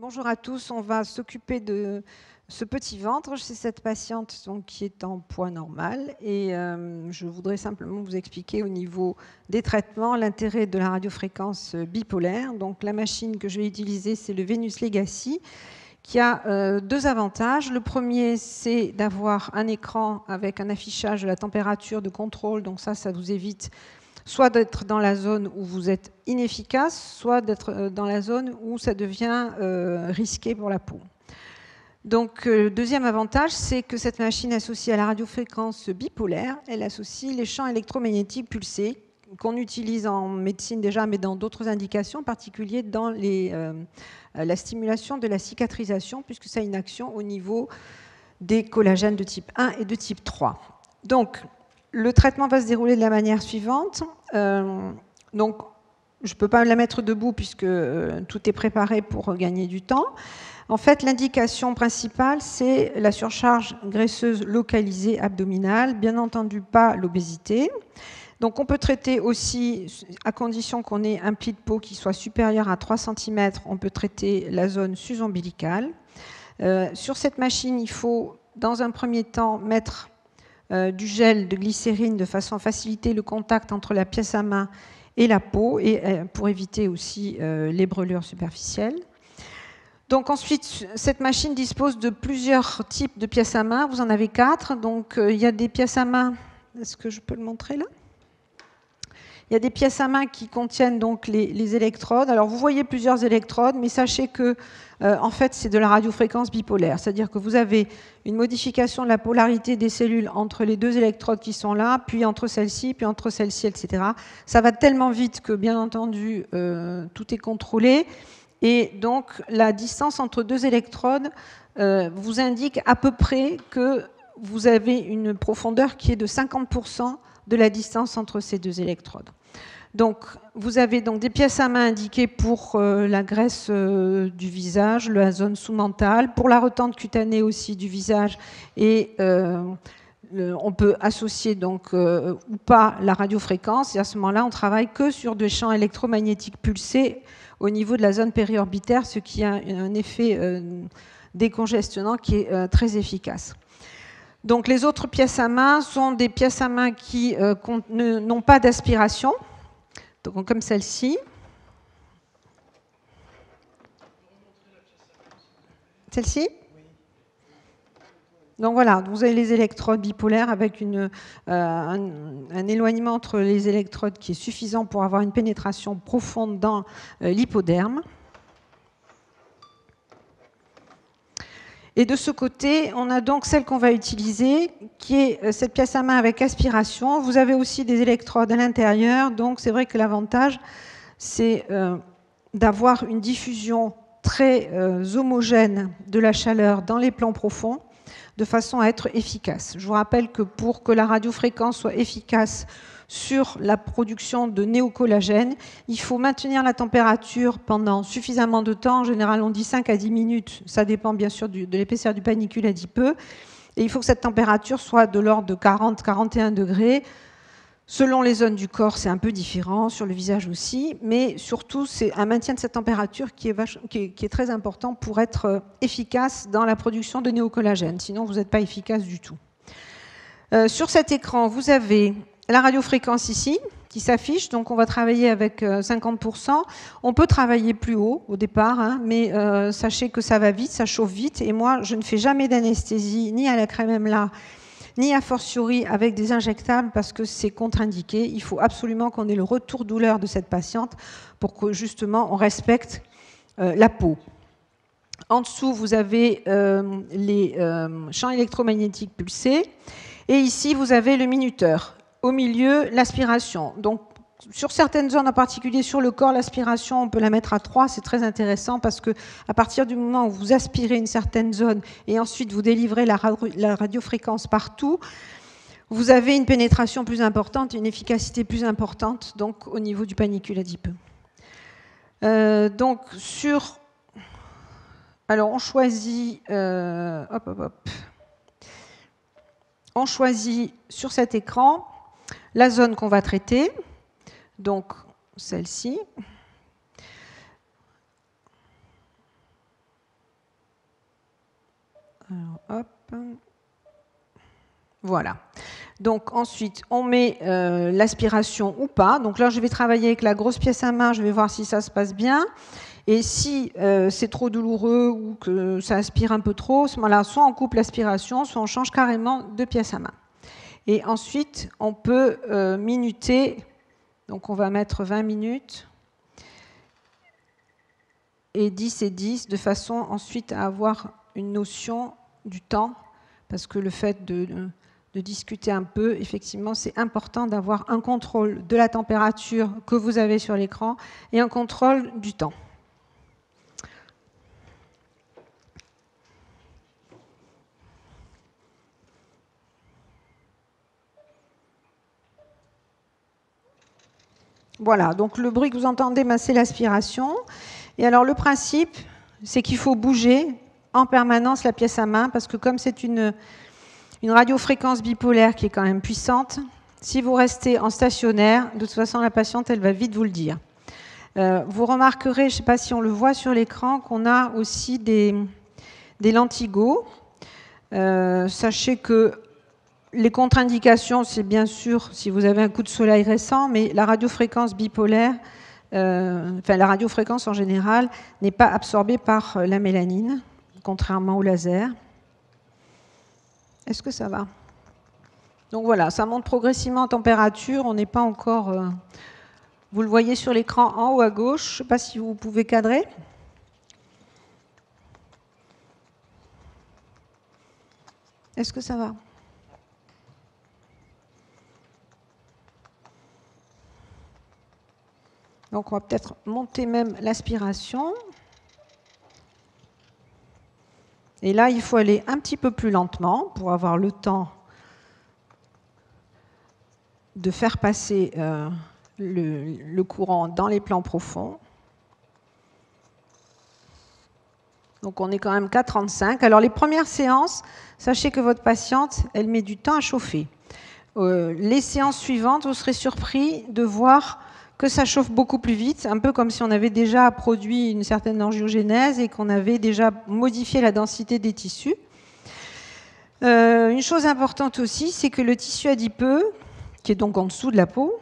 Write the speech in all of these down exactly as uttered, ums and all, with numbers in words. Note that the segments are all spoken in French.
Bonjour à tous, on va s'occuper de ce petit ventre chez cette patiente donc, qui est en poids normal. Et euh, je voudrais simplement vous expliquer au niveau des traitements l'intérêt de la radiofréquence bipolaire. Donc, la machine que je vais utiliser, c'est le Venus Legacy, qui a euh, deux avantages. Le premier, c'est d'avoir un écran avec un affichage de la température de contrôle. Donc ça, ça vous évite soit d'être dans la zone où vous êtes inefficace, soit d'être dans la zone où ça devient euh, risqué pour la peau. Donc, euh, le deuxième avantage, c'est que cette machine associée à la radiofréquence bipolaire, elle associe les champs électromagnétiques pulsés qu'on utilise en médecine déjà, mais dans d'autres indications, en particulier dans les, euh, la stimulation de la cicatrisation, puisque ça a une action au niveau des collagènes de type un et de type trois. Donc, le traitement va se dérouler de la manière suivante. Euh, donc, je ne peux pas la mettre debout puisque euh, tout est préparé pour gagner du temps. En fait, l'indication principale, c'est la surcharge graisseuse localisée abdominale, bien entendu pas l'obésité. Donc, on peut traiter aussi, à condition qu'on ait un pli de peau qui soit supérieur à trois centimètres, on peut traiter la zone sus-ombilicale. Euh, sur cette machine, il faut, dans un premier temps, mettre Euh, du gel de glycérine de façon à faciliter le contact entre la pièce à main et la peau, et euh, pour éviter aussi euh, les brûlures superficielles. Donc ensuite, cette machine dispose de plusieurs types de pièces à main. Vous en avez quatre. Donc il euh, y a des pièces à main. Est-ce que je peux le montrer là ? Il y a des pièces à main qui contiennent donc les, les électrodes. Alors, vous voyez plusieurs électrodes, mais sachez que, euh, en fait, c'est de la radiofréquence bipolaire. C'est-à-dire que vous avez une modification de la polarité des cellules entre les deux électrodes qui sont là, puis entre celles-ci, puis entre celles-ci, et cetera. Ça va tellement vite que, bien entendu, euh, tout est contrôlé. Et donc, la distance entre deux électrodes euh, vous indique à peu près que vous avez une profondeur qui est de cinquante pour cent de la distance entre ces deux électrodes. Donc, vous avez donc des pièces à main indiquées pour euh, la graisse euh, du visage, la zone sous-mentale, pour la retente cutanée aussi du visage, et euh, le, on peut associer donc euh, ou pas la radiofréquence, et à ce moment-là, on travaille que sur des champs électromagnétiques pulsés au niveau de la zone périorbitaire, ce qui a un effet euh, décongestionnant qui est euh, très efficace. Donc, les autres pièces à main sont des pièces à main qui euh, n'ont pas d'aspiration, comme celle-ci. Celle-ci ? Donc voilà, vous avez les électrodes bipolaires avec une, euh, un, un éloignement entre les électrodes qui est suffisant pour avoir une pénétration profonde dans euh, l'hypoderme. Et de ce côté, on a donc celle qu'on va utiliser, qui est cette pièce à main avec aspiration. Vous avez aussi des électrodes à l'intérieur, donc c'est vrai que l'avantage, c'est euh, d'avoir une diffusion très euh, homogène de la chaleur dans les plans profonds, de façon à être efficace. Je vous rappelle que pour que la radiofréquence soit efficace sur la production de néocollagène, il faut maintenir la température pendant suffisamment de temps. En général, on dit cinq à dix minutes. Ça dépend bien sûr du, de l'épaisseur du panicule adipeux. Et il faut que cette température soit de l'ordre de quarante à quarante et un degrés. Selon les zones du corps, c'est un peu différent, sur le visage aussi. Mais surtout, c'est un maintien de cette température qui est, vache, qui est, qui est très important pour être efficace dans la production de néocollagène. Sinon, vous n'êtes pas efficace du tout. Euh, sur cet écran, vous avez la radiofréquence ici, qui s'affiche, donc on va travailler avec cinquante pour cent. On peut travailler plus haut au départ, hein, mais euh, sachez que ça va vite, ça chauffe vite. Et moi, je ne fais jamais d'anesthésie, ni à la crème Emla, ni a fortiori avec des injectables, parce que c'est contre-indiqué. Il faut absolument qu'on ait le retour douleur de cette patiente pour que, justement, on respecte euh, la peau. En dessous, vous avez euh, les euh, champs électromagnétiques pulsés. Et ici, vous avez le minuteur. Au milieu, l'aspiration. Donc, sur certaines zones, en particulier sur le corps, l'aspiration, on peut la mettre à trois. C'est très intéressant parce que à partir du moment où vous aspirez une certaine zone et ensuite vous délivrez la radiofréquence partout, vous avez une pénétration plus importante, une efficacité plus importante, donc au niveau du panicule adipeux. Euh, donc, sur... Alors, on choisit... Euh... Hop, hop, hop. On choisit sur cet écran la zone qu'on va traiter, donc celle-ci. Hop. Voilà. Donc ensuite, on met euh, l'aspiration ou pas. Donc là, je vais travailler avec la grosse pièce à main, je vais voir si ça se passe bien. Et si euh, c'est trop douloureux ou que ça aspire un peu trop, à ce moment-là, soit on coupe l'aspiration, soit on change carrément de pièce à main. Et ensuite, on peut euh, minuter. Donc on va mettre vingt minutes. Et dix et dix, de façon ensuite à avoir une notion du temps. Parce que le fait de, de, de discuter un peu, effectivement, c'est important d'avoir un contrôle de la température que vous avez sur l'écran et un contrôle du temps. Voilà, donc le bruit que vous entendez, ben, c'est l'aspiration. Et alors le principe, c'est qu'il faut bouger en permanence la pièce à main, parce que comme c'est une, une radiofréquence bipolaire qui est quand même puissante, si vous restez en stationnaire, de toute façon la patiente, elle va vite vous le dire. Euh, vous remarquerez, je ne sais pas si on le voit sur l'écran, qu'on a aussi des, des lentigos. Euh, sachez que les contre-indications, c'est bien sûr si vous avez un coup de soleil récent, mais la radiofréquence bipolaire, euh, enfin la radiofréquence en général, n'est pas absorbée par la mélanine, contrairement au laser. Est-ce que ça va? Donc voilà, ça monte progressivement en température, on n'est pas encore... Euh, vous le voyez sur l'écran en haut à gauche, je ne sais pas si vous pouvez cadrer. Est-ce que ça va? Donc on va peut-être monter même l'aspiration. Et là, il faut aller un petit peu plus lentement pour avoir le temps de faire passer euh, le, le courant dans les plans profonds. Donc on est quand même qu'à trente-cinq. Alors les premières séances, sachez que votre patiente, elle met du temps à chauffer. Euh, les séances suivantes, vous serez surpris de voir que ça chauffe beaucoup plus vite, un peu comme si on avait déjà produit une certaine angiogénèse et qu'on avait déjà modifié la densité des tissus. Euh, une chose importante aussi, c'est que le tissu adipeux, qui est donc en dessous de la peau,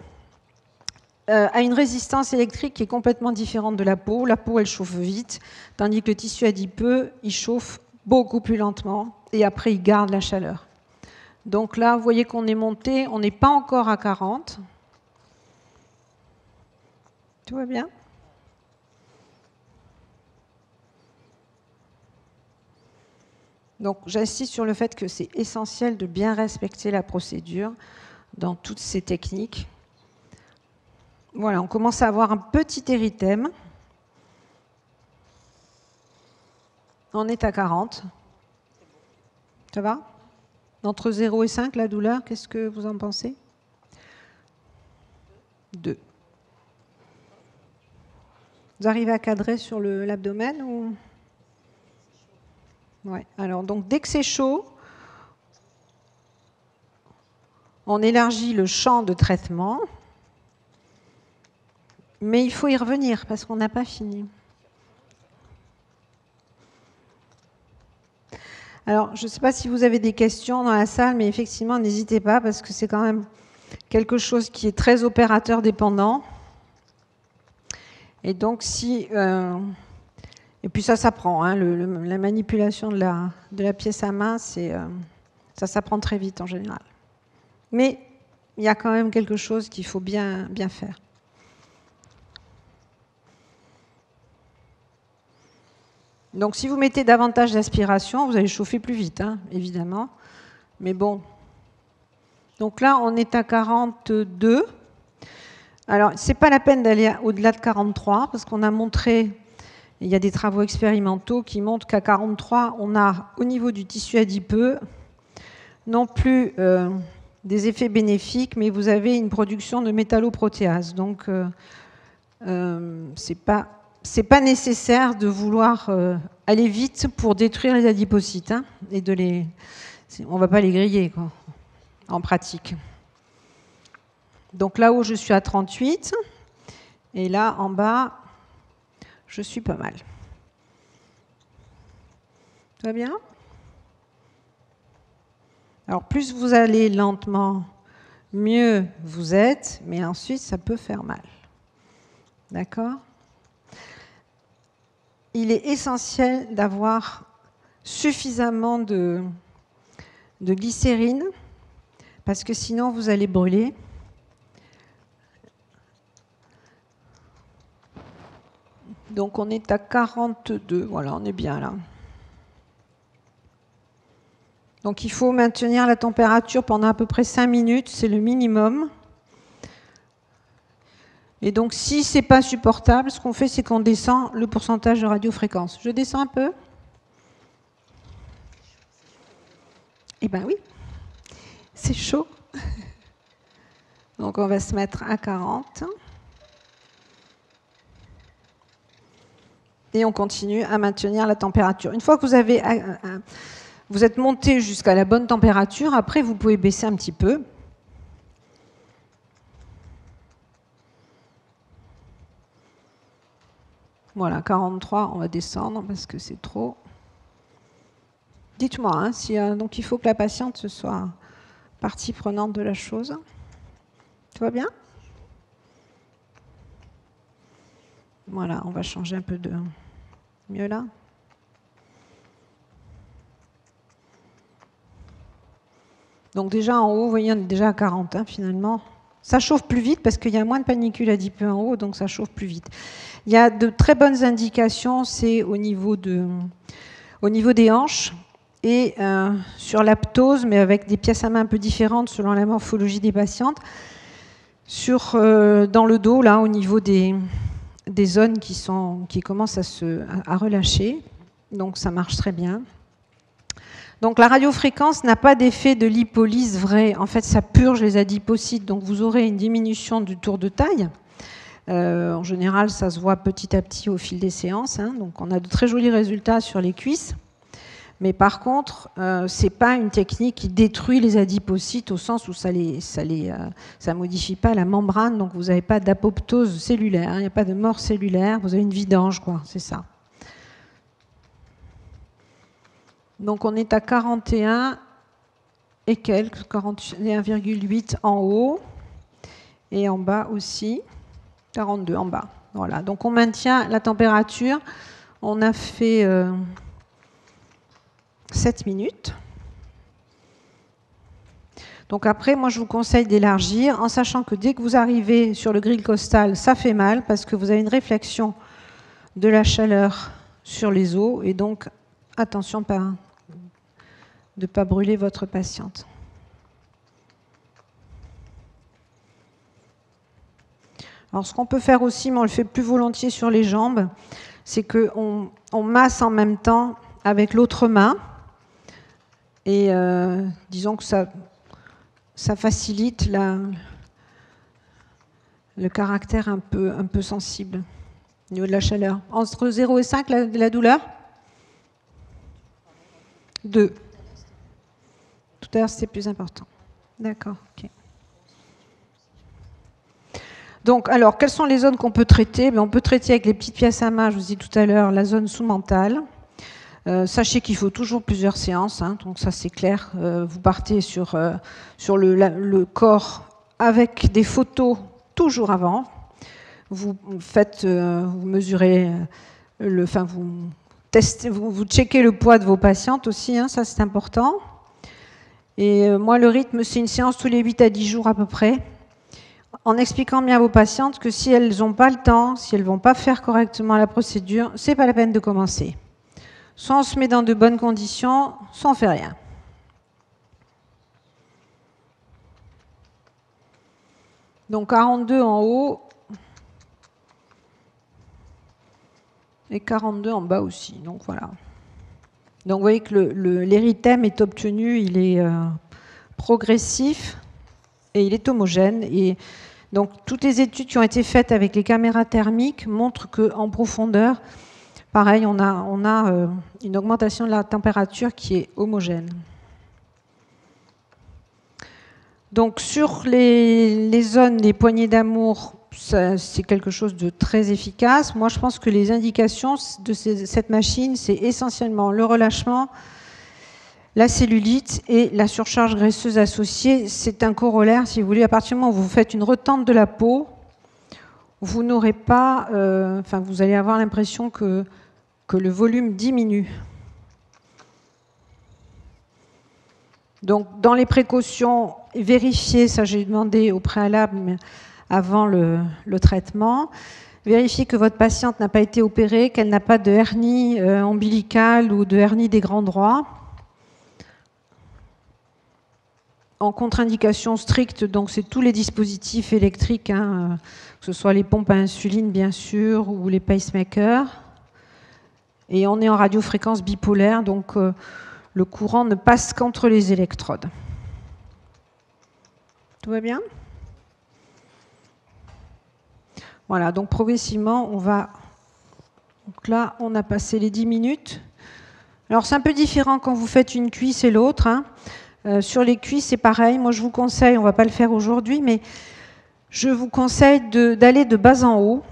euh, a une résistance électrique qui est complètement différente de la peau. La peau, elle chauffe vite, tandis que le tissu adipeux, il chauffe beaucoup plus lentement et après, il garde la chaleur. Donc là, vous voyez qu'on est monté, on n'est pas encore à quarante. Tout va bien? Donc j'insiste sur le fait que c'est essentiel de bien respecter la procédure dans toutes ces techniques. Voilà, on commence à avoir un petit érythème. On est à quarante. Ça va? Entre zéro et cinq, la douleur, qu'est-ce que vous en pensez? deux. Vous arrivez à cadrer sur l'abdomen ou... Ouais. Alors, donc, dès que c'est chaud, on élargit le champ de traitement. Mais il faut y revenir parce qu'on n'a pas fini. Alors, je ne sais pas si vous avez des questions dans la salle, mais effectivement, n'hésitez pas parce que c'est quand même quelque chose qui est très opérateur dépendant. Et donc, si. Euh, et puis, ça s'apprend. Hein, la manipulation de la, de la pièce à main, c'est, euh, ça s'apprend très vite en général. Mais il y a quand même quelque chose qu'il faut bien, bien faire. Donc, si vous mettez davantage d'aspiration, vous allez chauffer plus vite, hein, évidemment. Mais bon. Donc là, on est à quarante-deux. Alors, ce n'est pas la peine d'aller au-delà de quarante-trois, parce qu'on a montré, il y a des travaux expérimentaux qui montrent qu'à quarante-trois, on a, au niveau du tissu adipeux, non plus euh, des effets bénéfiques, mais vous avez une production de métalloprotéases. Donc, euh, euh, ce n'est pas, c'est pas nécessaire de vouloir euh, aller vite pour détruire les adipocytes, hein, et de les, on ne va pas les griller, quoi, en pratique. Donc là-haut, je suis à trente-huit, et là, en bas, je suis pas mal. Tout va bien? Alors plus vous allez lentement, mieux vous êtes, mais ensuite ça peut faire mal. D'accord ? Il est essentiel d'avoir suffisamment de, de glycérine, parce que sinon vous allez brûler. Donc on est à quarante-deux, voilà, on est bien là. Donc il faut maintenir la température pendant à peu près cinq minutes, c'est le minimum. Et donc si ce n'est pas supportable, ce qu'on fait c'est qu'on descend le pourcentage de radiofréquence. Je descends un peu. Eh bien oui, c'est chaud. Donc on va se mettre à quarante. Et on continue à maintenir la température. Une fois que vous, avez, vous êtes monté jusqu'à la bonne température, après vous pouvez baisser un petit peu. Voilà, quarante-trois, on va descendre parce que c'est trop. Dites-moi, hein, si, donc il faut que la patiente soit partie prenante de la chose. Tout va bien ? Voilà, on va changer un peu de... mieux là. Donc déjà en haut, vous voyez, on est déjà à quarante hein, finalement. Ça chauffe plus vite parce qu'il y a moins de panicule adipeux en haut, donc ça chauffe plus vite. Il y a de très bonnes indications, c'est au niveau de... au niveau des hanches et euh, sur la ptose, mais avec des pièces à main un peu différentes selon la morphologie des patientes. Sur, euh, dans le dos, là, au niveau des... des zones qui, sont, qui commencent à, se, à relâcher, donc ça marche très bien. Donc la radiofréquence n'a pas d'effet de lipolyse vrai, en fait ça purge les adipocytes, donc vous aurez une diminution du tour de taille. Euh, en général ça se voit petit à petit au fil des séances, hein. Donc on a de très jolis résultats sur les cuisses, mais par contre euh, c'est pas une technique qui détruit les adipocytes au sens où ça les, ça les, euh, ça modifie pas la membrane, donc vous n'avez pas d'apoptose cellulaire, il n'y a pas de mort cellulaire, vous avez une vidange quoi, c'est ça. Donc on est à quarante et un et quelques, quarante et un virgule huit en haut et en bas aussi, quarante-deux en bas. Voilà, donc on maintient la température, on a fait euh, sept minutes. Donc après, moi je vous conseille d'élargir en sachant que dès que vous arrivez sur le grill costal, ça fait mal parce que vous avez une réflexion de la chaleur sur les os et donc attention de ne pas brûler votre patiente. Alors ce qu'on peut faire aussi, mais on le fait plus volontiers sur les jambes, c'est qu'on on masse en même temps avec l'autre main. Et euh, disons que ça, ça facilite la, le caractère un peu, un peu sensible au niveau de la chaleur. Entre zéro et cinq, la, la douleur deux. Tout à l'heure, c'était plus important. D'accord, ok. Donc, alors, quelles sont les zones qu'on peut traiter? Ben, on peut traiter avec les petites pièces à main, je vous dis tout à l'heure, la zone sous-mentale. Euh, sachez qu'il faut toujours plusieurs séances, hein, donc ça c'est clair. Euh, vous partez sur, euh, sur le, la, le corps avec des photos toujours avant. Vous faites, euh, vous mesurez, le, enfin vous testez, vous, vous checkez le poids de vos patientes aussi, hein, ça c'est important. Et euh, moi le rythme c'est une séance tous les huit à dix jours à peu près, en expliquant bien à vos patientes que si elles n'ont pas le temps, si elles ne vont pas faire correctement la procédure, c'est pas la peine de commencer. Soit on se met dans de bonnes conditions, soit on ne fait rien. Donc quarante-deux en haut et quarante-deux en bas aussi. Donc voilà. Donc vous voyez que l'érythème est obtenu, il est euh, progressif et il est homogène. Et donc toutes les études qui ont été faites avec les caméras thermiques montrent qu'en profondeur, pareil, on a, on a euh, une augmentation de la température qui est homogène. Donc sur les, les zones des poignées d'amour, c'est quelque chose de très efficace. Moi, je pense que les indications de ces, cette machine, c'est essentiellement le relâchement, la cellulite et la surcharge graisseuse associée. C'est un corollaire, si vous voulez. À partir du moment où vous faites une retente de la peau, vous n'aurez pas, euh, enfin, vous allez avoir l'impression que, que le volume diminue. Donc, dans les précautions, vérifiez, ça j'ai demandé au préalable, mais avant le, le traitement, vérifiez que votre patiente n'a pas été opérée, qu'elle n'a pas de hernie euh, ombilicale ou de hernie des grands droits. En contre-indication stricte, donc c'est tous les dispositifs électriques, hein, que ce soit les pompes à insuline, bien sûr, ou les pacemakers. Et on est en radiofréquence bipolaire, donc euh, le courant ne passe qu'entre les électrodes. Tout va bien ? Voilà, donc progressivement, on va... Donc là, on a passé les dix minutes. Alors, c'est un peu différent quand vous faites une cuisse et l'autre, hein. Euh, sur les cuisses, c'est pareil. Moi, je vous conseille, on ne va pas le faire aujourd'hui, mais je vous conseille d'aller de, de bas en haut,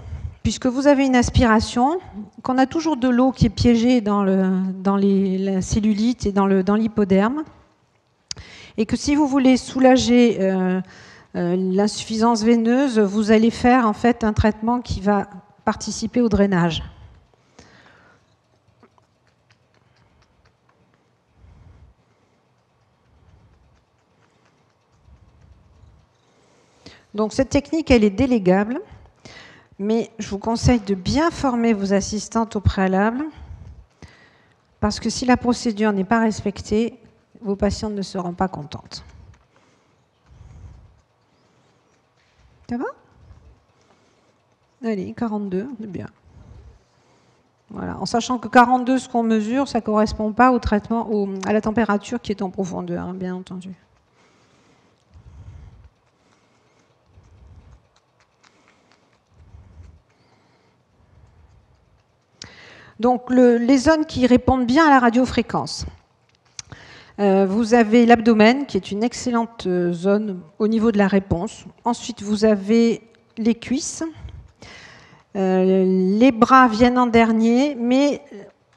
puisque vous avez une aspiration, qu'on a toujours de l'eau qui est piégée dans, le, dans les, la cellulite et dans l'hypoderme, et que si vous voulez soulager euh, euh, l'insuffisance veineuse, vous allez faire en fait un traitement qui va participer au drainage. Donc cette technique, elle est délégable. Mais je vous conseille de bien former vos assistantes au préalable, parce que si la procédure n'est pas respectée, vos patientes ne seront pas contentes. Ça va ? Allez, quarante-deux, c'est bien. Voilà. En sachant que quarante-deux, ce qu'on mesure, ça ne correspond pas au traitement, au, à la température qui est en profondeur, hein, bien entendu. Donc, le, les zones qui répondent bien à la radiofréquence. Euh, vous avez l'abdomen, qui est une excellente zone au niveau de la réponse. Ensuite, vous avez les cuisses. Euh, les bras viennent en dernier, mais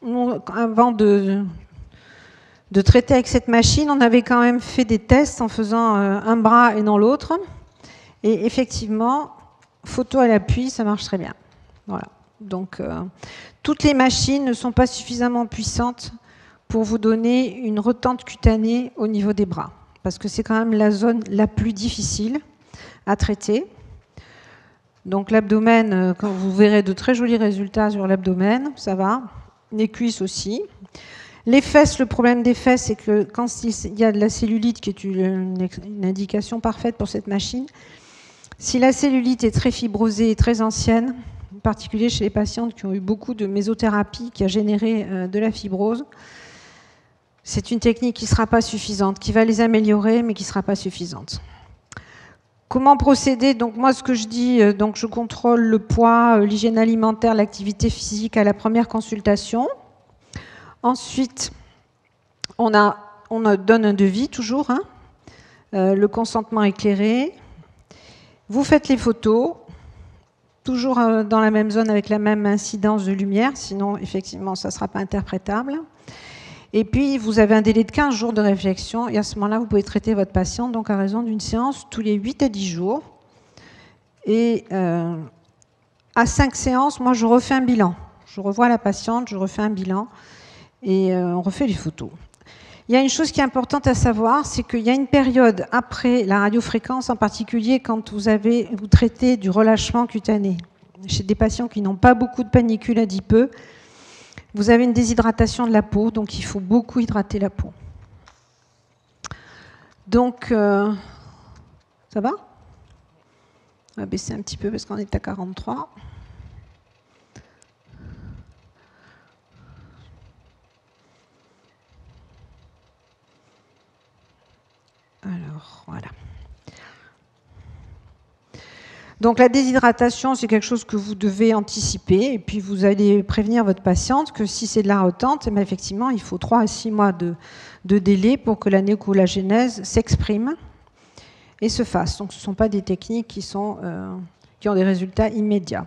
on, avant de, de traiter avec cette machine, on avait quand même fait des tests en faisant un bras et non l'autre. Et effectivement, photo à l'appui, ça marche très bien. Voilà. Donc, euh, toutes les machines ne sont pas suffisamment puissantes pour vous donner une retente cutanée au niveau des bras, parce que c'est quand même la zone la plus difficile à traiter. Donc l'abdomen, quand vous verrez de très jolis résultats sur l'abdomen, ça va. Les cuisses aussi. Les fesses, le problème des fesses, c'est que quand il y a de la cellulite, qui est une indication parfaite pour cette machine, si la cellulite est très fibrosée et très ancienne, en particulier chez les patientes qui ont eu beaucoup de mésothérapie qui a généré de la fibrose. C'est une technique qui ne sera pas suffisante, qui va les améliorer, mais qui ne sera pas suffisante. Comment procéder? Donc moi, ce que je dis, donc je contrôle le poids, l'hygiène alimentaire, l'activité physique à la première consultation. Ensuite, on, a, on donne un devis, toujours, hein, euh, le consentement éclairé. Vous faites les photos. Toujours dans la même zone avec la même incidence de lumière, sinon effectivement ça ne sera pas interprétable. Et puis vous avez un délai de quinze jours de réflexion et à ce moment-là vous pouvez traiter votre patient donc à raison d'une séance tous les huit à dix jours. Et euh, à cinq séances, moi je refais un bilan. Je revois la patiente, je refais un bilan et euh, on refait les photos. Il y a une chose qui est importante à savoir, c'est qu'il y a une période après la radiofréquence, en particulier quand vous, avez, vous traitez du relâchement cutané. Chez des patients qui n'ont pas beaucoup de panicules adipeux, vous avez une déshydratation de la peau, donc il faut beaucoup hydrater la peau. Donc, euh, ça va? On va baisser un petit peu parce qu'on est à quarante-trois. Alors, voilà. Donc la déshydratation, c'est quelque chose que vous devez anticiper. Et puis vous allez prévenir votre patiente que si c'est de la retente, eh effectivement, il faut trois à six mois de, de délai pour que la néocollagénèse s'exprime et se fasse. Donc ce ne sont pas des techniques qui, sont, euh, qui ont des résultats immédiats.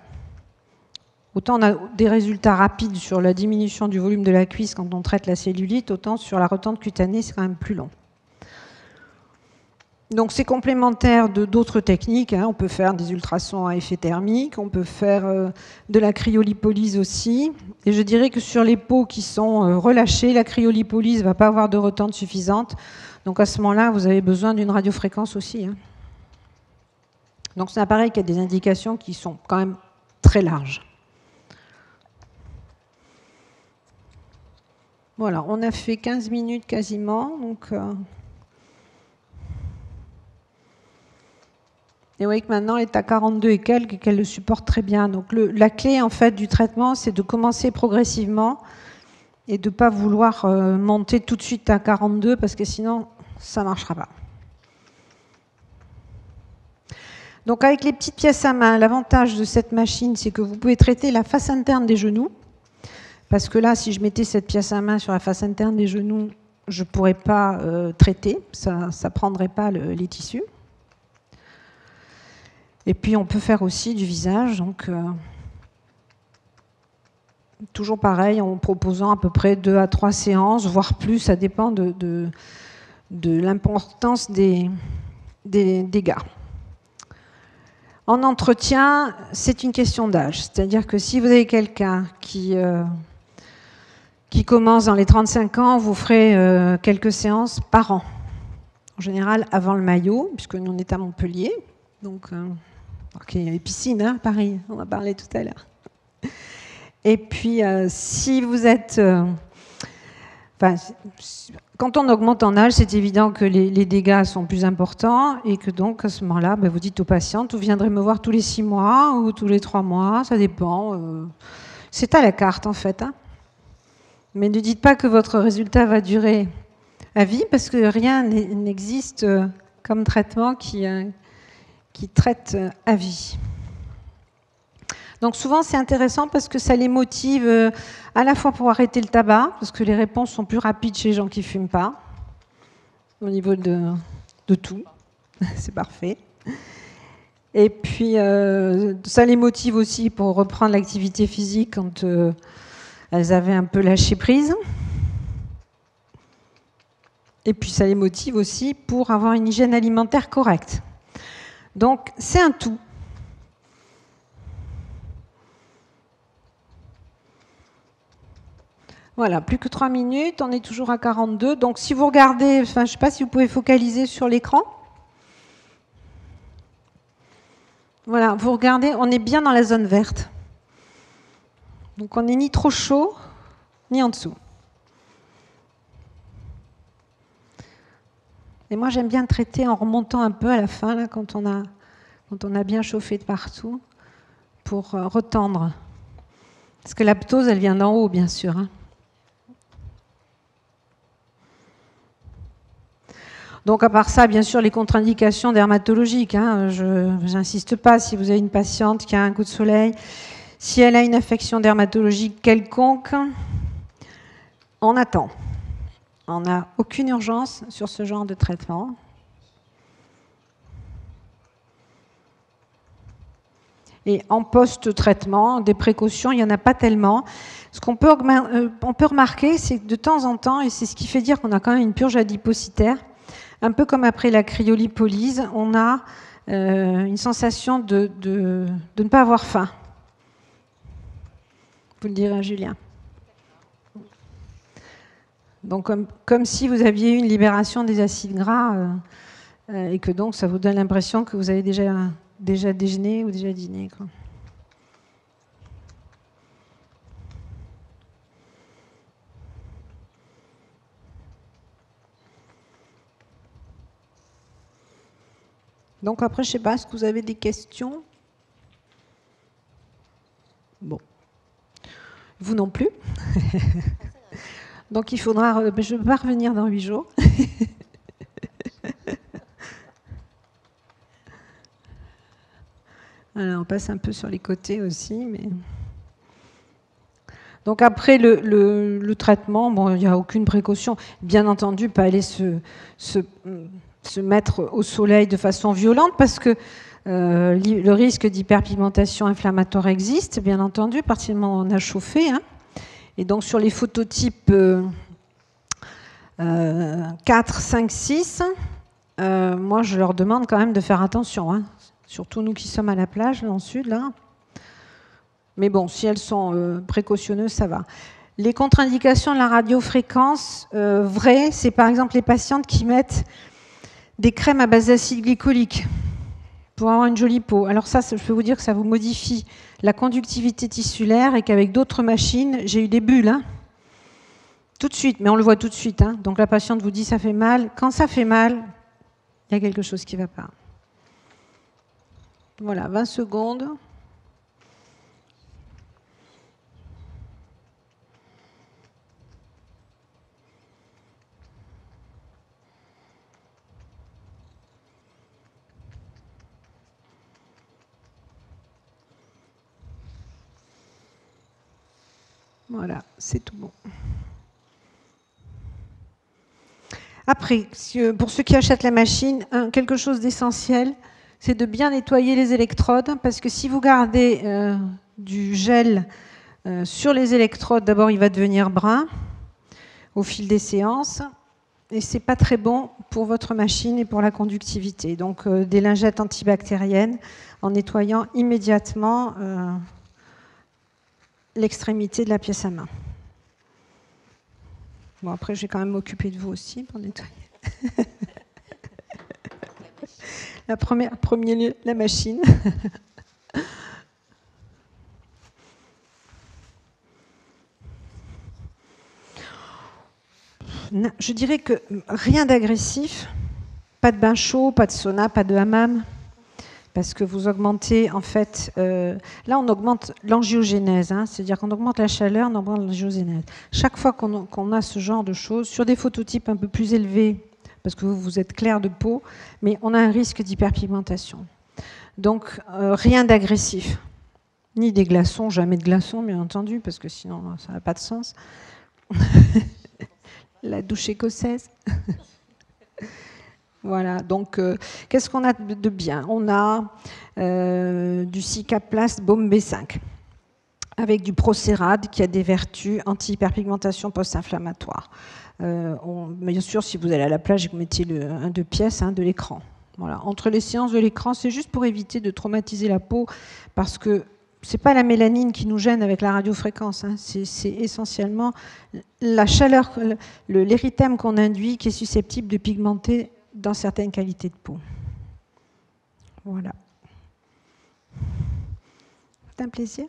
Autant on a des résultats rapides sur la diminution du volume de la cuisse quand on traite la cellulite, autant sur la retente cutanée, c'est quand même plus long. Donc c'est complémentaire de d'autres techniques, hein. On peut faire des ultrasons à effet thermique, on peut faire euh, de la cryolipolyse aussi. Et je dirais que sur les peaux qui sont euh, relâchées, la cryolipolyse ne va pas avoir de retente suffisante. Donc à ce moment-là, vous avez besoin d'une radiofréquence aussi, hein. Donc c'est un appareil qui a des indications qui sont quand même très larges. Voilà, on a fait quinze minutes quasiment, donc... Euh Et vous voyez que maintenant, elle est à quarante-deux et quelques et qu'elle le supporte très bien. Donc le, la clé en fait, du traitement, c'est de commencer progressivement et de ne pas vouloir euh, monter tout de suite à quarante-deux parce que sinon, ça ne marchera pas. Donc avec les petites pièces à main, l'avantage de cette machine, c'est que vous pouvez traiter la face interne des genoux. Parce que là, si je mettais cette pièce à main sur la face interne des genoux, je ne pourrais pas euh, traiter, ça ne prendrait pas le, les tissus. Et puis on peut faire aussi du visage, donc euh, toujours pareil, en proposant à peu près deux à trois séances, voire plus, ça dépend de, de, de l'importance des, des dégâts. En entretien, c'est une question d'âge, c'est-à-dire que si vous avez quelqu'un qui, euh, qui commence dans les trente-cinq ans, vous ferez euh, quelques séances par an, en général avant le maillot, puisque nous on est à Montpellier, donc... Euh, ok, il y a les piscines, hein, Paris, on en a parlé tout à l'heure. Et puis, euh, si vous êtes... Euh, enfin, quand on augmente en âge, c'est évident que les, les dégâts sont plus importants et que donc, à ce moment-là, ben, vous dites aux patientes, vous viendrez me voir tous les six mois ou tous les trois mois, ça dépend. Euh, c'est à la carte, en fait, hein. Mais ne dites pas que votre résultat va durer à vie parce que rien n'existe comme traitement qui... Euh, qui traitent à vie. Donc souvent c'est intéressant parce que ça les motive à la fois pour arrêter le tabac, parce que les réponses sont plus rapides chez les gens qui ne fument pas, au niveau de, de tout, c'est parfait. Et puis euh, ça les motive aussi pour reprendre l'activité physique quand euh, elles avaient un peu lâché prise. Et puis ça les motive aussi pour avoir une hygiène alimentaire correcte. Donc, c'est un tout. Voilà, plus que trois minutes, on est toujours à quarante-deux. Donc, si vous regardez, enfin, je ne sais pas si vous pouvez focaliser sur l'écran. Voilà, vous regardez, on est bien dans la zone verte. Donc, on n'est ni trop chaud, ni en dessous. Et moi, j'aime bien traiter en remontant un peu à la fin, là, quand, on a, quand on a bien chauffé de partout, pour euh, retendre. Parce que la ptose, elle vient d'en haut, bien sûr, hein. Donc, à part ça, bien sûr, les contre-indications dermatologiques, hein, je n'insiste pas. Si vous avez une patiente qui a un coup de soleil, si elle a une affection dermatologique quelconque, on attend. On n'a aucune urgence sur ce genre de traitement. Et en post-traitement, des précautions, il n'y en a pas tellement. Ce qu'on peut, on peut remarquer, c'est que de temps en temps, et c'est ce qui fait dire qu'on a quand même une purge adipocytaire, un peu comme après la cryolipolyse, on a euh, une sensation de, de, de ne pas avoir faim. Vous le direz à Julien. Donc, comme, comme si vous aviez eu une libération des acides gras euh, euh, et que donc ça vous donne l'impression que vous avez déjà, déjà déjeuné ou déjà dîné, quoi. Donc après, je ne sais pas, est-ce que vous avez des questions? Bon. Vous non plus. Donc il faudra, je vais pas revenir dans huit jours. Alors on passe un peu sur les côtés aussi, mais donc après le, le, le traitement, bon, il n'y a aucune précaution. Bien entendu, pas aller se, se, se mettre au soleil de façon violente parce que Euh, le risque d'hyperpigmentation inflammatoire existe, bien entendu, à partir du moment où on a chauffé. Hein. Et donc sur les phototypes euh, euh, quatre, cinq, six, euh, moi je leur demande quand même de faire attention. Hein. Surtout nous qui sommes à la plage, dans le sud, là. Mais bon, si elles sont euh, précautionneuses, ça va. Les contre-indications de la radiofréquence, euh, vraies, c'est par exemple les patientes qui mettent des crèmes à base d'acide glycolique pour avoir une jolie peau. Alors ça, je peux vous dire que ça vous modifie la conductivité tissulaire et qu'avec d'autres machines, j'ai eu des bulles. Hein, tout de suite, mais on le voit tout de suite. Hein. Donc la patiente vous dit ça fait mal. Quand ça fait mal, il y a quelque chose qui ne va pas. Voilà, vingt secondes. Voilà, c'est tout bon. Après, pour ceux qui achètent la machine, quelque chose d'essentiel, c'est de bien nettoyer les électrodes, parce que si vous gardez euh, du gel euh, sur les électrodes, d'abord il va devenir brun au fil des séances, et c'est pas très bon pour votre machine et pour la conductivité. Donc euh, des lingettes antibactériennes en nettoyant immédiatement euh, l'extrémité de la pièce à main. Bon, après, je vais quand même m'occuper de vous aussi pour nettoyer. La première, premier lieu, la machine. Je dirais que rien d'agressif, pas de bain chaud, pas de sauna, pas de hammam. Parce que vous augmentez, en fait, euh, là on augmente l'angiogénèse, hein, c'est-à-dire qu'on augmente la chaleur, on augmente l'angiogénèse. Chaque fois qu'on qu'on a ce genre de choses, sur des phototypes un peu plus élevés, parce que vous, vous êtes clair de peau, mais on a un risque d'hyperpigmentation. Donc euh, rien d'agressif, ni des glaçons, jamais de glaçons bien entendu, parce que sinon ça n'a pas de sens. La douche écossaise. Voilà, donc euh, qu'est-ce qu'on a de bien? On a euh, du Cicaplast baume B cinq, avec du Procérade qui a des vertus anti-hyperpigmentation post-inflammatoire. Euh, bien sûr, si vous allez à la plage et que vous mettez le, un deux pièces hein, de l'écran. Voilà. Entre les séances de l'écran, c'est juste pour éviter de traumatiser la peau, parce que ce n'est pas la mélanine qui nous gêne avec la radiofréquence, hein, c'est essentiellement la chaleur, l'érythème qu'on induit qui est susceptible de pigmenter dans certaines qualités de peau. Voilà. C'est un plaisir.